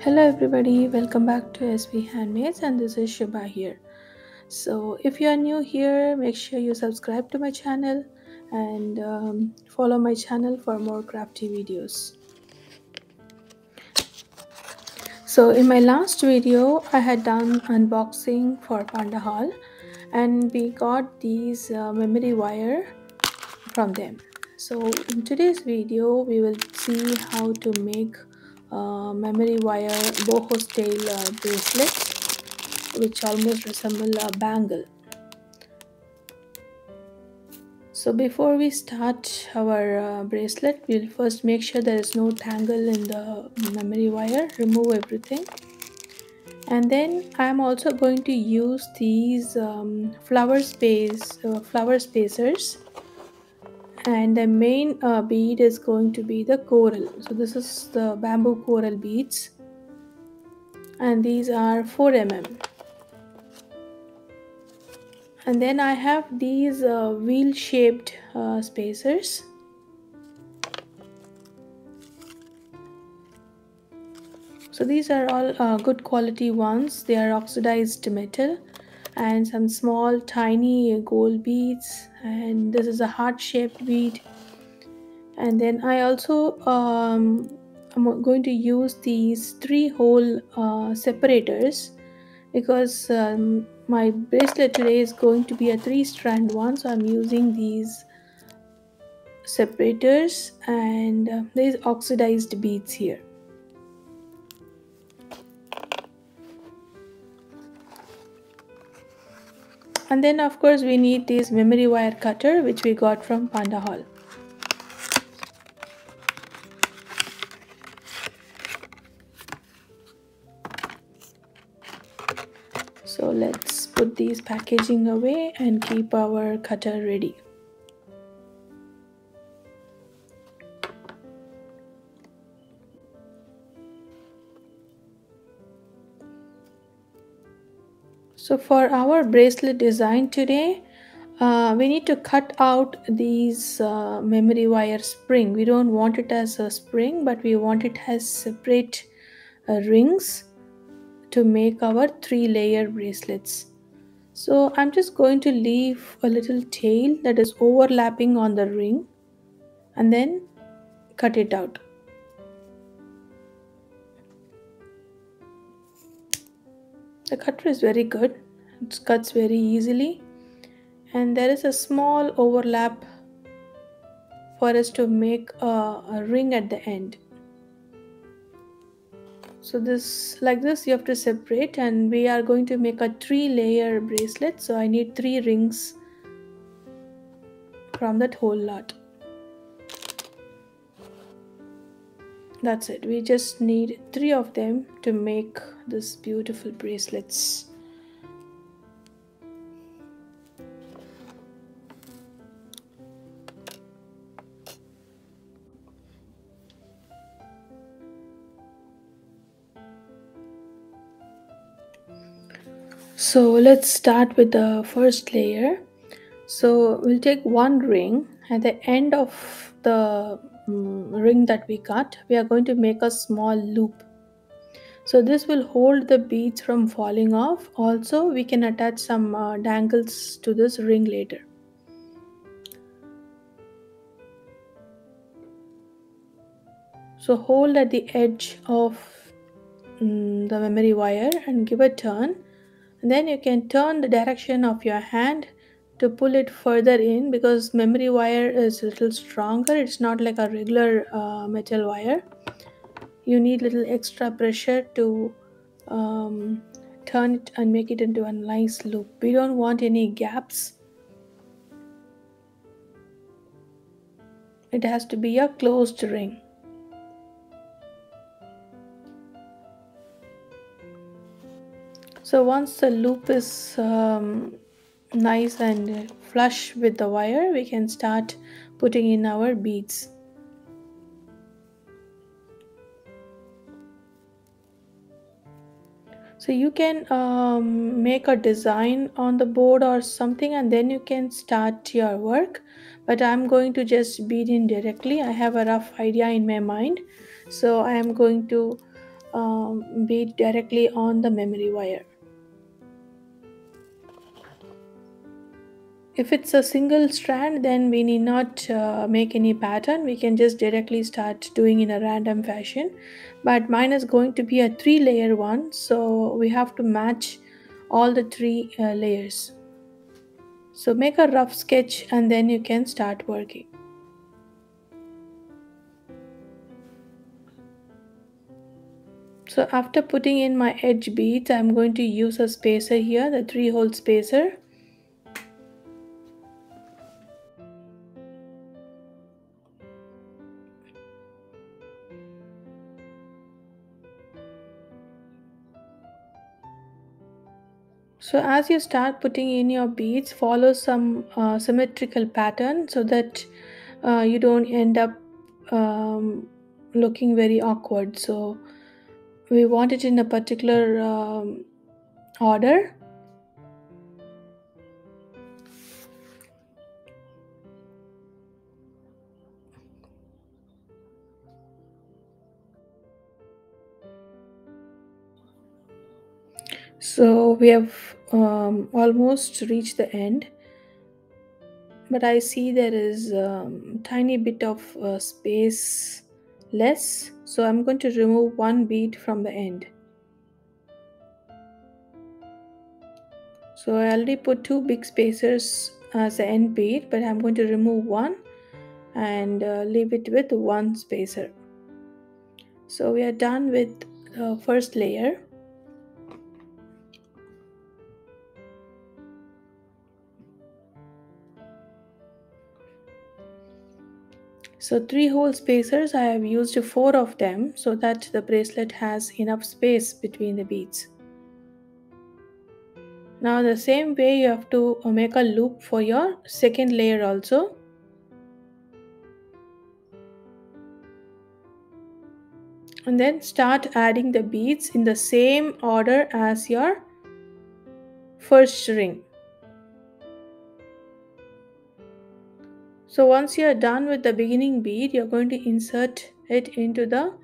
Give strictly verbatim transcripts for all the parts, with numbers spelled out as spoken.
Hello everybody, welcome back to S V Handmades, and this is Shubha here. So if you are new here, make sure you subscribe to my channel and um, follow my channel for more crafty videos. So in my last video I had done unboxing for Panda Hall, and we got these uh, memory wire from them. So in today's video we will see how to make Uh, memory wire boho style uh, bracelets, which almost resemble a bangle. So before we start our uh, bracelet, we'll first make sure there is no tangle in the memory wire. Remove everything, and then I'm also going to use these um, flower space uh, flower spacers. And the main uh, bead is going to be the coral. So this is the bamboo coral beads, and these are four millimeters. And then I have these uh, wheel shaped uh, spacers. So these are all uh, good quality ones. They are oxidized metal, and some small tiny gold beads, and this is a heart shaped bead. And then I also um, I'm going to use these three hole uh, separators, because um, my bracelet today is going to be a three strand one, so I'm using these separators and uh, these oxidized beads here. And then of course we need this memory wire cutter, which we got from Panda Hall. So let's put these packaging away and keep our cutter ready. So for our bracelet design today, uh, we need to cut out these uh, memory wire spring. We don't want it as a spring, but we want it as separate uh, rings to make our three layer bracelets. So I'm just going to leave a little tail that is overlapping on the ring and then cut it out. The cutter is very good, it cuts very easily, and there is a small overlap for us to make a, a ring at the end. So this, like this, you have to separate, and we are going to make a three layer bracelet, so I need three rings from that whole lot. That's it, we just need three of them to make this beautiful bracelets. So let's start with the first layer. So we'll take one ring. At the end of the ring that we cut, we are going to make a small loop, so this will hold the beads from falling off. Also we can attach some uh, dangles to this ring later. So hold at the edge of um, the memory wire and give a turn, and then you can turn the direction of your hand to pull it further in, because memory wire is a little stronger. It's not like a regular uh, metal wire. You need little extra pressure to um, turn it and make it into a nice loop. We don't want any gaps. It has to be a closed ring. So once the loop is um, nice and flush with the wire, we can start putting in our beads. So you can um, make a design on the board or something, and then you can start your work. But I'm going to just bead in directly. I have a rough idea in my mind, so I am going to um, bead directly on the memory wire. If it's a single strand, then we need not uh, make any pattern. We can just directly start doing in a random fashion. But mine is going to be a three layer one, so we have to match all the three uh, layers. So make a rough sketch and then you can start working. So after putting in my edge beads, I'm going to use a spacer here, the three hole spacer. So as you start putting in your beads, follow some uh, symmetrical pattern so that uh, you don't end up um, looking very awkward. So we want it in a particular um, order. So we have um, almost reached the end, but I see there is um, tiny bit of uh, space less, so I'm going to remove one bead from the end. So I already put two big spacers as the end bead, but I'm going to remove one and uh, leave it with one spacer. So we are done with the first layer. So three hole spacers, I have used four of them so that the bracelet has enough space between the beads. Now the same way you have to make a loop for your second layer also. And then start adding the beads in the same order as your first ring. So once you are done with the beginning bead, you're going to insert it into the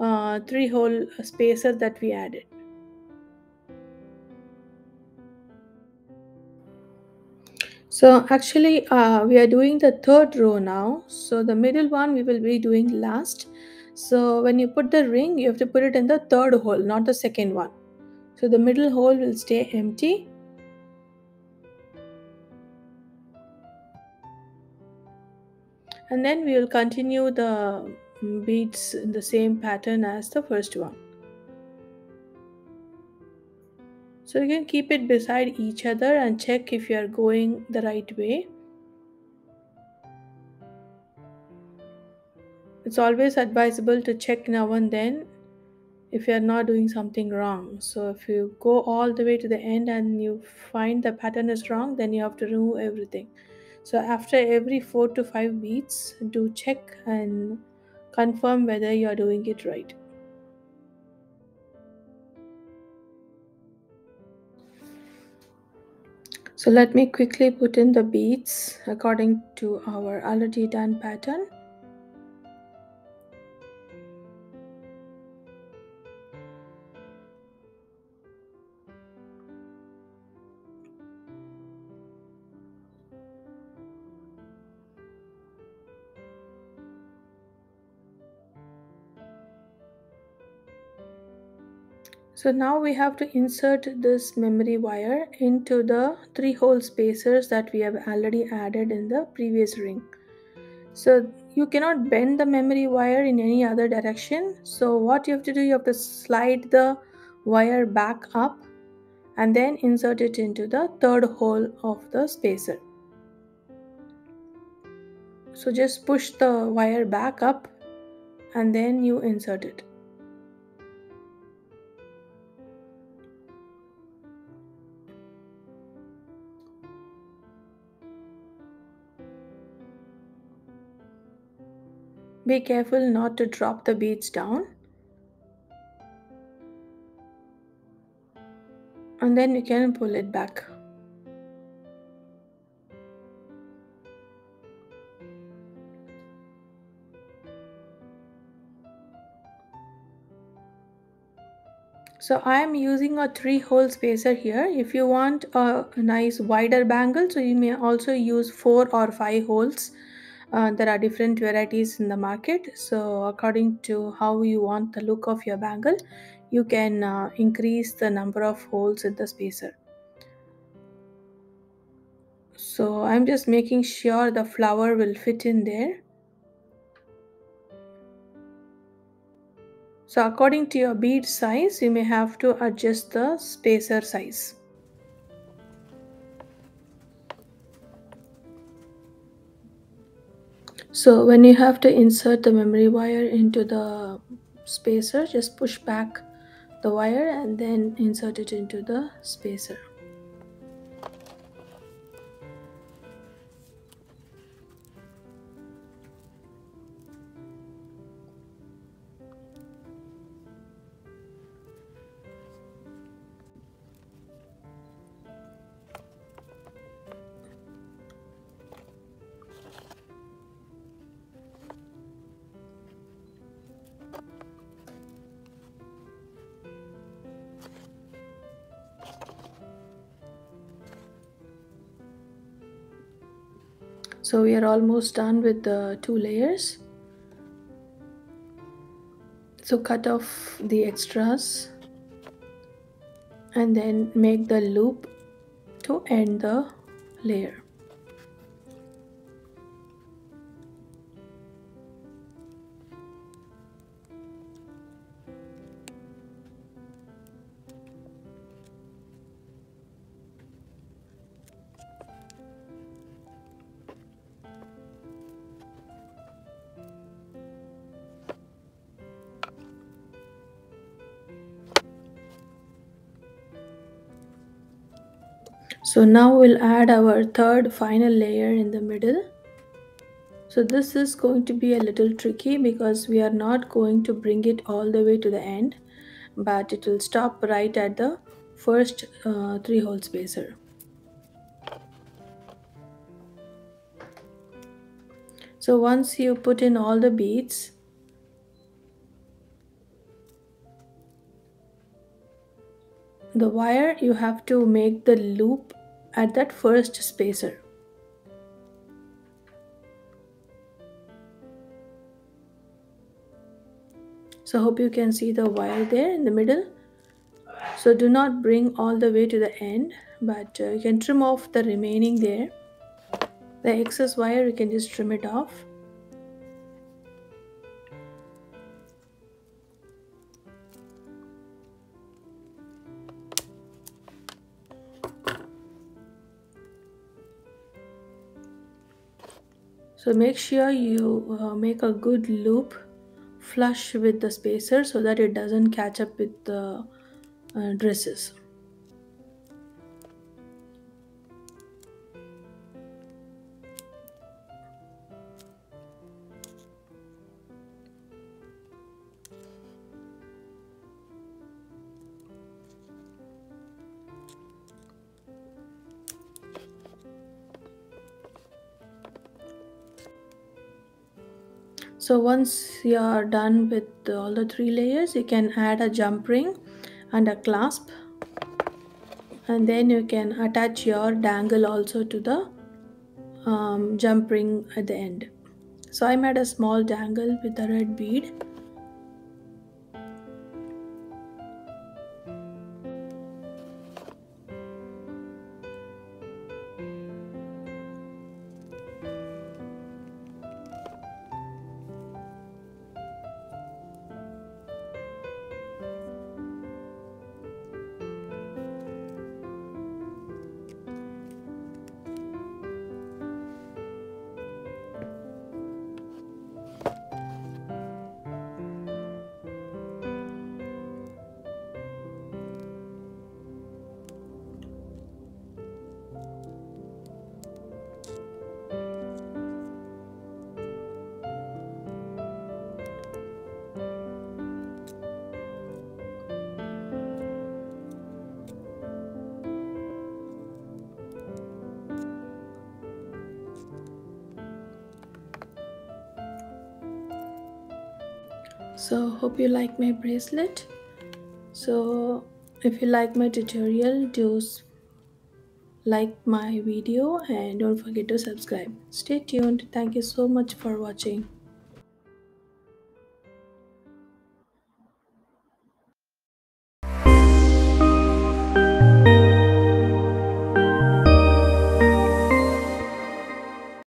uh, three hole spacer that we added. So actually uh, we are doing the third row now. So the middle one we will be doing last. So when you put the ring, you have to put it in the third hole, not the second one. So the middle hole will stay empty. And then we will continue the beads in the same pattern as the first one. So you can keep it beside each other and check if you are going the right way. It's always advisable to check now and then if you are not doing something wrong. So if you go all the way to the end and you find the pattern is wrong, then you have to remove everything. So after every four to five beats, do check and confirm whether you are doing it right. So let me quickly put in the beads according to our already done pattern. So now we have to insert this memory wire into the three hole spacers that we have already added in the previous ring. So you cannot bend the memory wire in any other direction. So what you have to do, you have to slide the wire back up and then insert it into the third hole of the spacer. So just push the wire back up and then you insert it. Be careful not to drop the beads down. and then you can pull it back. So I am using a three hole spacer here. If you want a nice wider bangle, so you may also use four or five holes. Uh, there are different varieties in the market. So according to how you want the look of your bangle, you can uh, increase the number of holes in the spacer. So I'm just making sure the flower will fit in there. So according to your bead size, you may have to adjust the spacer size. So when you have to insert the memory wire into the spacer, just push back the wire and then insert it into the spacer. So we are almost done with the two layers. So cut off the extras and then make the loop to end the layer. So now we'll add our third final layer in the middle. So this is going to be a little tricky because we are not going to bring it all the way to the end, but it will stop right at the first uh, three hole spacer. So once you put in all the beads, the wire, you have to make the loop at that first spacer. So hope you can see the wire there in the middle. So do not bring all the way to the end, but uh, you can trim off the remaining there. The excess wire, you can just trim it off. So make sure you uh, make a good loop flush with the spacer so that it doesn't catch up with the uh, dresses. So once you are done with all the three layers, you can add a jump ring and a clasp, and then you can attach your dangle also to the um, jump ring at the end. So I made a small dangle with a red bead. So hope you like my bracelet. So if you like my tutorial, do like my video and don't forget to subscribe. Stay tuned. Thank you so much for watching.